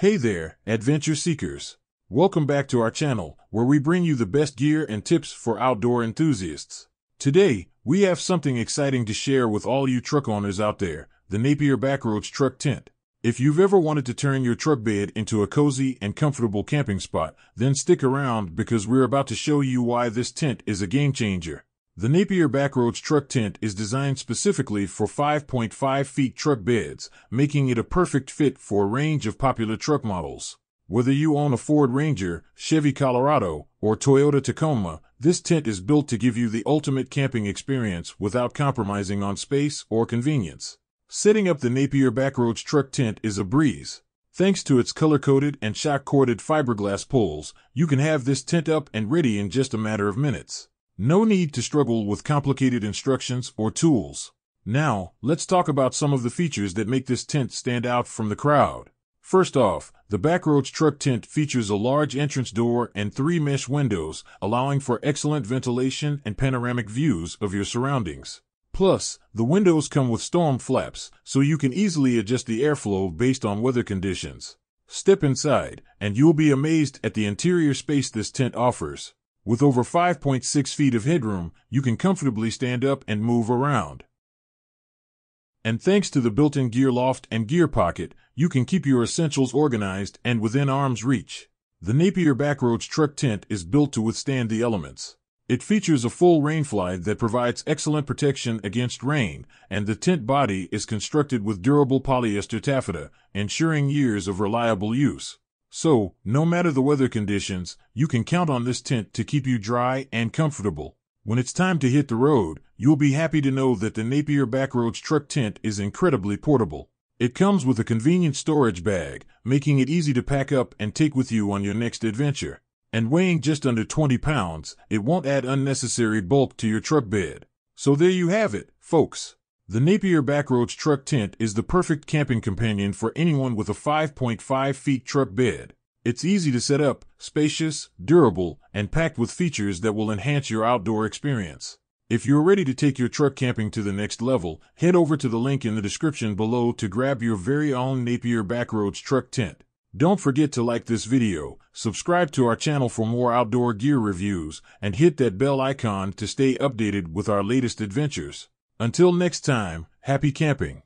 Hey there, adventure seekers. Welcome back to our channel, where we bring you the best gear and tips for outdoor enthusiasts. Today, we have something exciting to share with all you truck owners out there, the Napier Backroadz Truck Tent. If you've ever wanted to turn your truck bed into a cozy and comfortable camping spot, then stick around because we're about to show you why this tent is a game changer. The Napier Backroadz Truck Tent is designed specifically for 5.5 feet truck beds, making it a perfect fit for a range of popular truck models. Whether you own a Ford Ranger, Chevy Colorado, or Toyota Tacoma, this tent is built to give you the ultimate camping experience without compromising on space or convenience. Setting up the Napier Backroadz Truck Tent is a breeze. Thanks to its color-coded and shock-corded fiberglass poles, you can have this tent up and ready in just a matter of minutes. No need to struggle with complicated instructions or tools. Now, let's talk about some of the features that make this tent stand out from the crowd. First off, the Backroadz Truck Tent features a large entrance door and 3 mesh windows, allowing for excellent ventilation and panoramic views of your surroundings. Plus, the windows come with storm flaps, so you can easily adjust the airflow based on weather conditions. Step inside, and you'll be amazed at the interior space this tent offers. With over 5.6 feet of headroom, you can comfortably stand up and move around. And thanks to the built-in gear loft and gear pocket, you can keep your essentials organized and within arm's reach. The Napier Backroadz Truck Tent is built to withstand the elements. It features a full rainfly that provides excellent protection against rain, and the tent body is constructed with durable polyester taffeta, ensuring years of reliable use. So, no matter the weather conditions, you can count on this tent to keep you dry and comfortable. When it's time to hit the road, you'll be happy to know that the Napier Backroadz Truck Tent is incredibly portable. It comes with a convenient storage bag, making it easy to pack up and take with you on your next adventure. And weighing just under 20 pounds, it won't add unnecessary bulk to your truck bed. So there you have it, folks. The Napier Backroadz Truck Tent is the perfect camping companion for anyone with a 5.5 feet truck bed. It's easy to set up, spacious, durable, and packed with features that will enhance your outdoor experience. If you're ready to take your truck camping to the next level, head over to the link in the description below to grab your very own Napier Backroadz Truck Tent. Don't forget to like this video, subscribe to our channel for more outdoor gear reviews, and hit that bell icon to stay updated with our latest adventures. Until next time, happy camping!